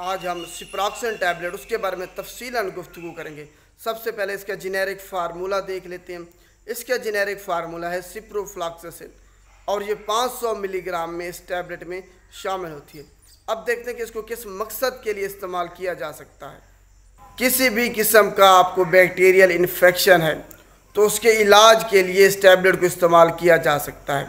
आज हम सिप्रोक्सासिन टैबलेट उसके बारे में तफसीलन गुफ्तगू करेंगे। सबसे पहले इसका जेनेरिक फार्मूला देख लेते हैं। इसका जेनेरिक फार्मूला है सिप्रोफ्लोक्सासिन और ये 500 मिलीग्राम में इस टैबलेट में शामिल होती है। अब देखते हैं कि इसको किस मकसद के लिए इस्तेमाल किया जा सकता है। किसी भी किस्म का आपको बैक्टीरियल इन्फेक्शन है तो उसके इलाज के लिए इस टैबलेट को इस्तेमाल किया जा सकता है।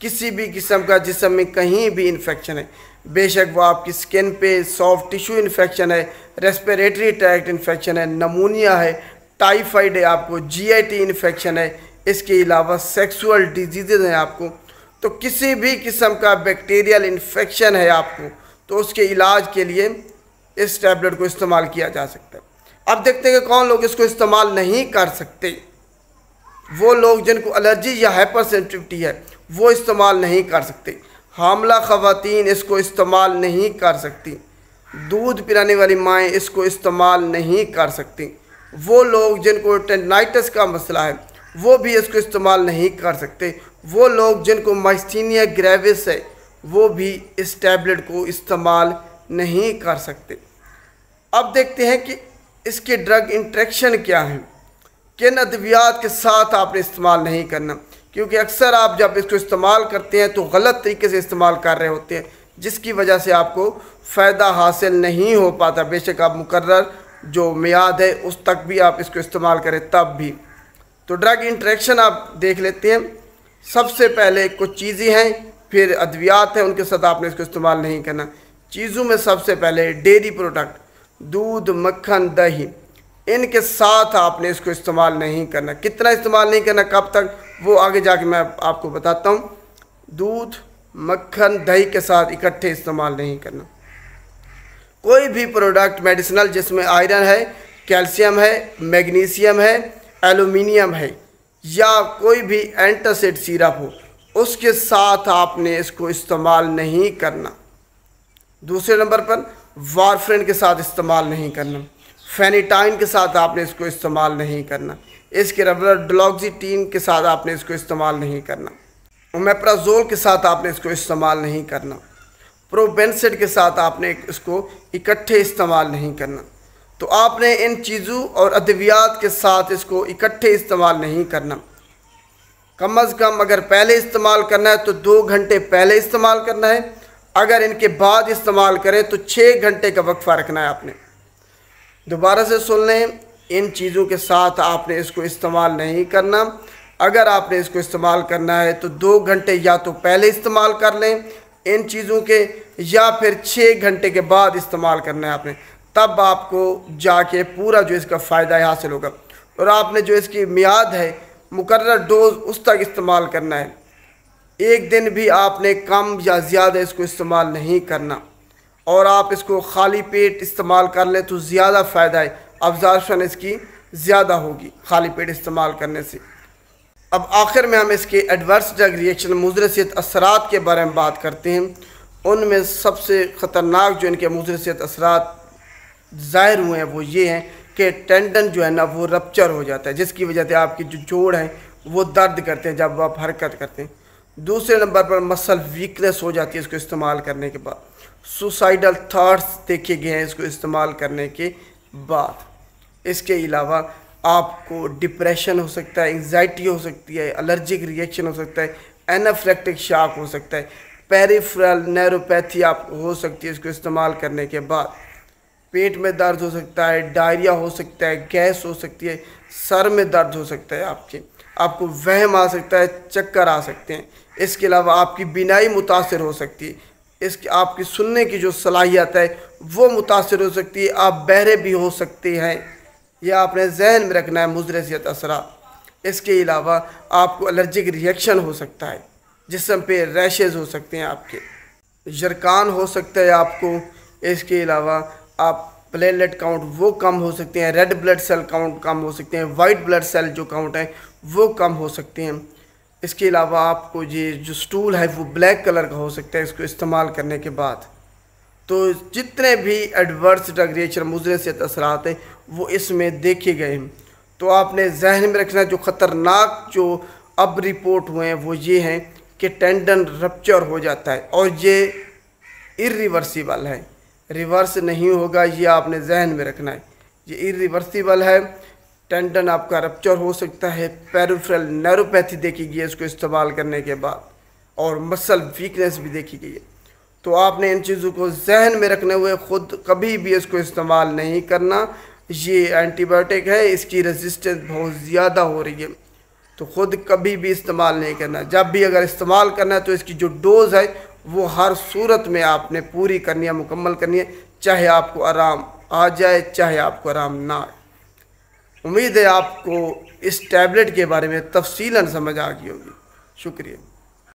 किसी भी किस्म का जिस्म में कहीं भी इन्फेक्शन है, बेशक वह आपकी स्किन पे सॉफ्ट टिश्यू इन्फेक्शन है, रेस्पिरेटरी ट्रैक्ट इन्फेक्शन है, नमूनिया है, टाइफाइड है, आपको जीआईटी इन्फेक्शन है, इसके अलावा सेक्सुअल डिजीजेज हैं आपको, तो किसी भी किस्म का बैक्टीरियल इन्फेक्शन है आपको तो उसके इलाज के लिए इस टैबलेट को इस्तेमाल किया जा सकता है। अब देखते हैं कि कौन लोग इसको इस्तेमाल नहीं कर सकते। वो लोग जिनको एलर्जी या हाइपरसेंसिटिविटी है वो इस्तेमाल नहीं कर सकते। हामला ख़वातीन इसको इस्तेमाल नहीं कर सकती। दूध पिलाने वाली माएँ इसको इस्तेमाल नहीं कर सकती। वो लोग जिनको टेंडनाइटस का मसला है वो भी इसको इस्तेमाल नहीं कर सकते। वो लोग जिनको माइस्टीनिया ग्रेविस है वो भी इस टैबलेट को इस्तेमाल नहीं कर सकते। अब देखते हैं कि इसके ड्रग इंट्रैक्शन क्या हैं, किन अद्वियात के साथ आपने इस्तेमाल नहीं करना, क्योंकि अक्सर आप जब इसको इस्तेमाल करते हैं तो गलत तरीके से इस्तेमाल कर रहे होते हैं जिसकी वजह से आपको फ़ायदा हासिल नहीं हो पाता। बेशक आप मुकर्रर जो मियाद है उस तक भी आप इसको इस्तेमाल करें तब भी। तो ड्रग इंट्रैक्शन आप देख लेते हैं। सबसे पहले कुछ चीज़ें हैं, फिर अद्वियात हैं, उनके साथ आपने इसको इस्तेमाल नहीं करना। चीज़ों में सबसे पहले डेयरी प्रोडक्ट, दूध, मक्खन, दही, इनके साथ आपने इसको इस्तेमाल नहीं करना। कितना इस्तेमाल नहीं करना, कब तक, वो आगे जाके मैं आपको बताता हूँ। दूध, मक्खन, दही के साथ इकट्ठे इस्तेमाल नहीं करना। कोई भी प्रोडक्ट मेडिसिनल जिसमें आयरन है, कैल्शियम है, मैग्नीशियम है, एलुमिनियम है, या कोई भी एंटासिड सिरप हो, उसके साथ आपने इसको इस्तेमाल नहीं करना। दूसरे नंबर पर वारफेरिन के साथ इस्तेमाल नहीं करना। फेनीटाइन के साथ आपने इसको इस्तेमाल नहीं करना। इसके अलावा डलोक्सिटीन के साथ आपने इसको इस्तेमाल नहीं करना। उमेप्राजोल के साथ आपने इसको इस्तेमाल नहीं करना। प्रोबेंसिड के साथ आपने इसको इकट्ठे इस्तेमाल नहीं करना। तो आपने इन चीज़ों और अद्वियात के साथ इसको इकट्ठे इस्तेमाल नहीं करना। कम अज़ कम अगर पहले इस्तेमाल करना है तो 2 घंटे पहले इस्तेमाल करना है। अगर इनके बाद इस्तेमाल करें तो 6 घंटे का वक्फा रखना है आपने। दोबारा से सुन लें, इन चीज़ों के साथ आपने इसको इस्तेमाल नहीं करना। अगर आपने इसको इस्तेमाल करना है तो 2 घंटे या तो पहले इस्तेमाल कर लें इन चीज़ों के, या फिर 6 घंटे के बाद इस्तेमाल करना है आपने। तब आपको जाके पूरा जो इसका फ़ायदा है हासिल होगा। और आपने जो इसकी मियाद है मुकर्रर डोज़ उस तक इस्तेमाल करना है। एक दिन भी आपने कम या ज़्यादा इसको इस्तेमाल नहीं करना। और आप इसको खाली पेट इस्तेमाल कर लें तो ज़्यादा फ़ायदा है, अब्जॉर्प्शन इसकी ज़्यादा होगी खाली पेट इस्तेमाल करने से। अब आखिर में हम इसके एडवर्स ड्रग रिएक्शन मुज़र सेहत असरात के बारे में बात करते हैं। उनमें सबसे ख़तरनाक जो इनके मुज़र सेहत असरात ज़ाहिर हुए हैं वो ये हैं कि टेंडन जो है ना वो रपच्चर हो जाता है, जिसकी वजह से आपकी जो जोड़ हैं वो दर्द करते हैं जब आप हरकत करते हैं। दूसरे नंबर पर मसल वीकनेस हो जाती है इसको इस्तेमाल करने के बाद। सुसाइडल थाट्स देखे गए हैं इसको इस्तेमाल करने के बाद। इसके अलावा आपको डिप्रेशन हो सकता है, एंग्जाइटी हो सकती है, एलर्जिक रिएक्शन हो सकता है, एनाफ्रेक्टिक शॉक हो सकता है, पेरीफ्रल न्यूरोपैथी आपको हो सकती है इसको इस्तेमाल करने के बाद। पेट में दर्द हो सकता है, डायरिया हो सकता है, गैस हो सकती है, सर में दर्द हो सकता है, आपको वहम आ सकता है, चक्कर आ सकते हैं। इसके अलावा आपकी बिनाई मुतासर हो सकती है, इसकी आपकी सुनने की जो सलाहियत है वो मुतासर हो सकती है, आप बहरे भी हो सकते हैं, यह आपने जहन में रखना है मुज़र सेहत असरात। इसके अलावा आपको एलर्जिक रिएक्शन हो सकता है, जिस्म पे रैशेज़ हो सकते हैं, आपके जरकान हो सकता है आपको। इसके अलावा आप प्लेटलेट काउंट वो कम हो सकते हैं, रेड ब्लड सेल काउंट कम हो सकते हैं, वाइट ब्लड सेल जो काउंट है वो कम हो सकते हैं। इसके अलावा आपको ये जो स्टूल है वो ब्लैक कलर का हो सकता है इसको इस्तेमाल करने के बाद। तो जितने भी एडवर्स ड्रग रिएक्शन मुज़र सेहत असरात हैं वो इसमें देखे गए हैं। तो आपने जहन में रखना जो ख़तरनाक जो अब रिपोर्ट हुए हैं वो ये हैं कि टेंडन रपच्चर हो जाता है और ये इरिवर्सिबल है, रिवर्स नहीं होगा, ये आपने जहन में रखना है। ये इरिवर्सिबल है। टेंडन आपका रप्चर हो सकता है। पेरीफ्रल न्यूरोपैथी देखी गई है इसको इस्तेमाल करने के बाद, और मसल वीकनेस भी देखी गई है। तो आपने इन चीज़ों को जहन में रखने हुए ख़ुद कभी भी इसको इस्तेमाल नहीं करना। ये एंटीबायोटिक है, इसकी रेजिस्टेंस बहुत ज़्यादा हो रही है, तो ख़ुद कभी भी इस्तेमाल नहीं करना। जब भी अगर इस्तेमाल करना है तो इसकी जो डोज़ है वो हर सूरत में आपने पूरी करनी है, मुकम्मल करनी है, चाहे आपको आराम आ जाए चाहे आपको आराम ना आए। उम्मीद है आपको इस टैबलेट के बारे में तफसीलन समझ आ गई होगी। शुक्रिया।